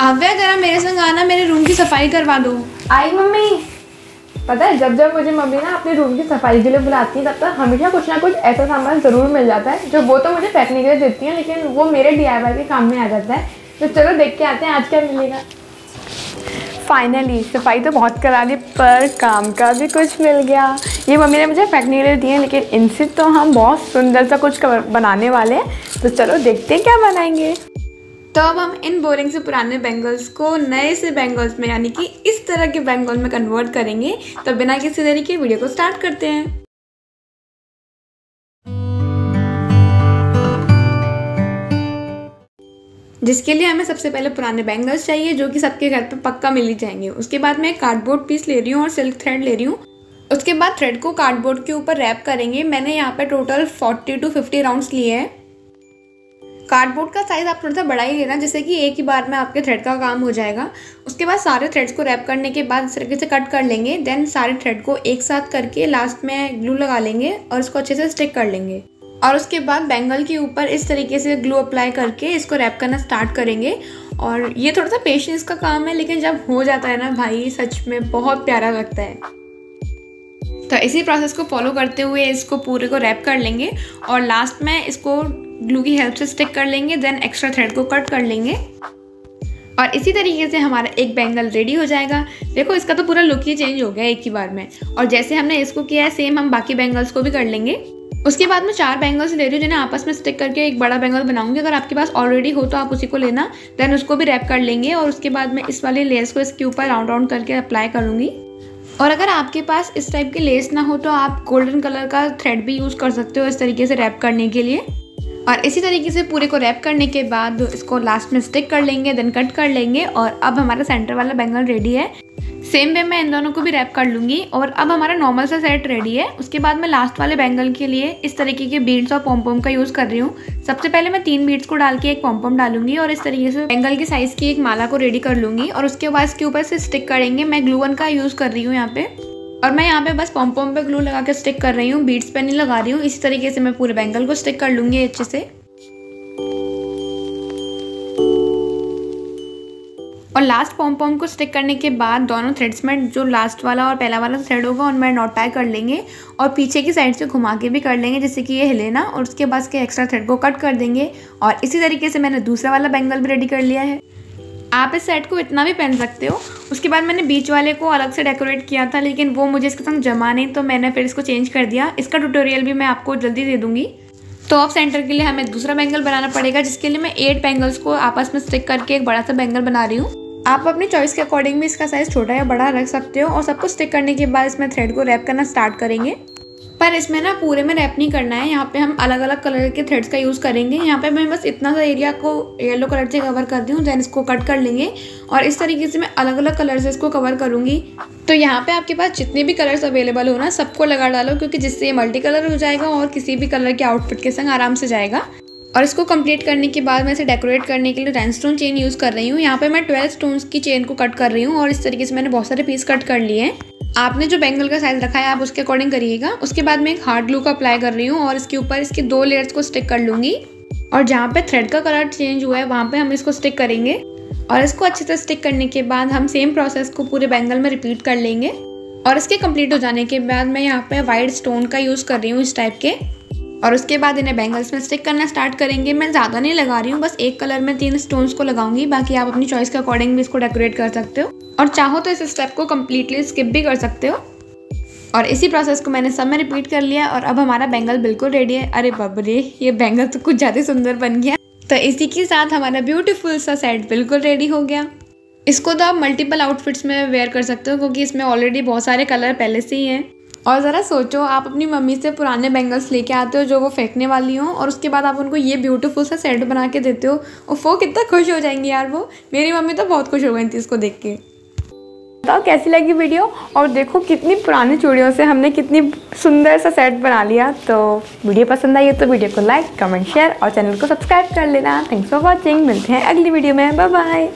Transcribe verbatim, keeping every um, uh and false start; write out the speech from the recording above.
आव्या जरा मेरे संग आना, मेरे रूम की सफाई करवा दो। आई मम्मी। पता है जब जब मुझे मम्मी ना अपने रूम की सफाई के लिए बुलाती है तब तक हमेशा कुछ ना कुछ ऐसा सामान ज़रूर मिल जाता है जो वो तो मुझे फेंकने के लिए देती है लेकिन वो मेरे डीआईवाई के काम में आ जाता है। तो चलो देख के आते हैं आज क्या मिलेगा। फाइनली सफाई तो बहुत करा ली पर काम का भी कुछ मिल गया। ये मम्मी ने मुझे फेंकने के लिए दिए हैं लेकिन इनसे तो हम बहुत सुंदर सा कुछ बनाने वाले हैं। तो चलो देखते हैं क्या बनाएंगे। तो अब हम इन बोरिंग से पुराने बैंगल्स को नए से बैंगल्स में यानी कि इस तरह के बैंगल्स में कन्वर्ट करेंगे। तो बिना किसी देरी के वीडियो को स्टार्ट करते हैं। जिसके लिए हमें सबसे पहले पुराने बैंगल्स चाहिए जो कि सबके घर पे पक्का मिल ही जाएंगे। उसके बाद मैं कार्डबोर्ड पीस ले रही हूँ और सिल्क थ्रेड ले रही हूँ। उसके बाद थ्रेड को कार्डबोर्ड के ऊपर रैप करेंगे। मैंने यहाँ पे टोटल चालीस टू पचास राउंड्स लिए हैं। कार्डबोर्ड का साइज़ आप थोड़ा सा बड़ा ही लेना जिससे कि एक ही बार में आपके थ्रेड का काम हो जाएगा। उसके बाद सारे थ्रेड्स को रैप करने के बाद इस तरीके से कट कर लेंगे। देन सारे थ्रेड को एक साथ करके लास्ट में ग्लू लगा लेंगे और इसको अच्छे से स्टिक कर लेंगे। और उसके बाद बैंगल के ऊपर इस तरीके से ग्लू अप्लाई करके इसको रैप करना स्टार्ट करेंगे। और ये थोड़ा सा पेशेंस का काम है लेकिन जब हो जाता है ना भाई सच में बहुत प्यारा लगता है। तो इसी प्रोसेस को फॉलो करते हुए इसको पूरे को रैप कर लेंगे और लास्ट में इसको ग्लू की हेल्प से स्टिक कर लेंगे। देन एक्स्ट्रा थ्रेड को कट कर लेंगे और इसी तरीके से हमारा एक बैंगल रेडी हो जाएगा। देखो इसका तो पूरा लुक ही चेंज हो गया एक ही बार में। और जैसे हमने इसको किया है सेम हम बाकी बैंगल्स को भी कर लेंगे। उसके बाद मैं चार बैंगल्स ले रही हूँ जिन्हें आपस में स्टिक करके एक बड़ा बैंगल बनाऊंगी। अगर आपके पास ऑलरेडी हो तो आप उसी को लेना। देन उसको भी रैप कर लेंगे और उसके बाद मैं इस वाले लेस को इसके ऊपर राउंड राउंड करके अप्लाई करूँगी। और अगर आपके पास इस टाइप के लेस ना हो तो आप गोल्डन कलर का थ्रेड भी यूज़ कर सकते हो इस तरीके से रैप करने के लिए। और इसी तरीके से पूरे को रैप करने के बाद इसको लास्ट में स्टिक कर लेंगे। देन कट कर लेंगे और अब हमारा सेंटर वाला बैंगल रेडी है। सेम वे मैं इन दोनों को भी रैप कर लूँगी और अब हमारा नॉर्मल सा सेट रेडी है। उसके बाद मैं लास्ट वाले बैंगल के लिए इस तरीके के बीड्स और पॉम्पॉम का यूज़ कर रही हूँ। सबसे पहले मैं तीन बीड्स को डाल के एक पॉम्पॉम डालूंगी और इस तरीके से बैंगल के साइज़ की एक माला को रेडी कर लूँगी। और उसके बाद इसके ऊपर से स्टिक करेंगे। मैं ग्लू गन का यूज़ कर रही हूँ यहाँ पे और मैं यहाँ पे बस पॉम्पॉम पे ग्लू लगा के स्टिक कर रही हूँ, बीड्स पे नहीं लगा रही हूँ। इसी तरीके से मैं पूरे बैंगल को स्टिक कर लूँगी अच्छे से। और लास्ट पॉम्पॉम को स्टिक करने के बाद दोनों थ्रेड्स में जो लास्ट वाला और पहला वाला थ्रेड होगा उनमें नॉट टाई कर लेंगे और पीछे की साइड से घुमा के भी कर लेंगे जिससे कि ये हिले ना। और उसके बाद के एक्स्ट्रा थ्रेड को कट कर देंगे। और इसी तरीके से मैंने दूसरा वाला बैंगल भी रेडी कर लिया है। आप इस सेट को इतना भी पहन सकते हो। उसके बाद मैंने बीच वाले को अलग से डेकोरेट किया था लेकिन वो मुझे इसके संग जमा नहीं तो मैंने फिर इसको चेंज कर दिया। इसका ट्यूटोरियल भी मैं आपको जल्दी दे दूँगी। तो अब सेंटर के लिए हमें दूसरा बैंगल बनाना पड़ेगा जिसके लिए मैं एट बैंगल्स को आपस में स्टिक करके एक बड़ा सा बैंगल बना रही हूँ। आप अपनी चॉइस के अकॉर्डिंग भी इसका साइज़ छोटा या बड़ा रख सकते हो। और सबको स्टिक करने के बाद इसमें थ्रेड को रैप करना स्टार्ट करेंगे पर इसमें ना पूरे में रैप नहीं करना है। यहाँ पे हम अलग अलग कलर के थ्रेड्स का यूज़ करेंगे। यहाँ पे मैं बस इतना सा एरिया को येलो कलर से कवर कर दी हूँ। देन इसको कट कर लेंगे और इस तरीके से मैं अलग अलग कलर से इसको कवर करूँगी। तो यहाँ पे आपके पास जितने भी कलर्स अवेलेबल हो ना सबको लगा डालो क्योंकि जिससे ये मल्टी कलर हो जाएगा और किसी भी कलर के आउटफिट के संग आराम से जाएगा। और इसको कंप्लीट करने के बाद मैं इसे डेकोरेट करने के लिए रेन स्टोन चेन यूज़ कर रही हूँ। यहाँ पे मैं ट्वेल्व स्टोन्स की चेन को कट कर रही हूँ और इस तरीके से मैंने बहुत सारे पीस कट कर लिए हैं। आपने जो बैंगल का साइज़ रखा है आप उसके अकॉर्डिंग करिएगा। उसके बाद मैं एक हार्ड ग्लू का अप्लाई कर रही हूँ और इसके ऊपर इसके दो लेयर्स को स्टिक कर लूँगी। और जहाँ पे थ्रेड का कलर चेंज हुआ है वहाँ पे हम इसको स्टिक करेंगे। और इसको अच्छे से स्टिक करने के बाद हम सेम प्रोसेस को पूरे बैंगल में रिपीट कर लेंगे। और इसके कंप्लीट हो जाने के बाद मैं यहाँ पर वाइट स्टोन का यूज़ कर रही हूँ इस टाइप के। और उसके बाद इन्हें बैंगल्स में स्टिक करना स्टार्ट करेंगे। मैं ज़्यादा नहीं लगा रही हूँ, बस एक कलर में तीन स्टोन्स को लगाऊंगी। बाकी आप अपनी चॉइस के अकॉर्डिंग भी इसको डेकोरेट कर सकते हो और चाहो तो इस स्टेप को कम्प्लीटली स्किप भी कर सकते हो। और इसी प्रोसेस को मैंने सब में रिपीट कर लिया और अब हमारा बैंगल बिल्कुल रेडी है। अरे बाबरे ये बैंगल तो कुछ ज़्यादा सुंदर बन गया। तो इसी के साथ हमारा ब्यूटीफुल सा सेट बिल्कुल रेडी हो गया। इसको तो आप मल्टीपल आउटफिट्स में वेयर कर सकते हो क्योंकि इसमें ऑलरेडी बहुत सारे कलर पहले से ही हैं। और ज़रा सोचो आप अपनी मम्मी से पुराने बैंगल्स लेके आते हो जो वो फेंकने वाली हो और उसके बाद आप उनको ये ब्यूटीफुल सा सेट बना के देते हो और वो कितना खुश हो जाएंगी यार। वो मेरी मम्मी तो बहुत खुश हो गई थी इसको देख के। बताओ कैसी लगी वीडियो। और देखो कितनी पुरानी चूड़ियों से हमने कितनी सुंदर सा सेट बना लिया। तो वीडियो पसंद आई है तो वीडियो को लाइक कमेंट शेयर और चैनल को सब्सक्राइब कर लेना। Thanks for watching. मिलते हैं अगली वीडियो में। Bye bye.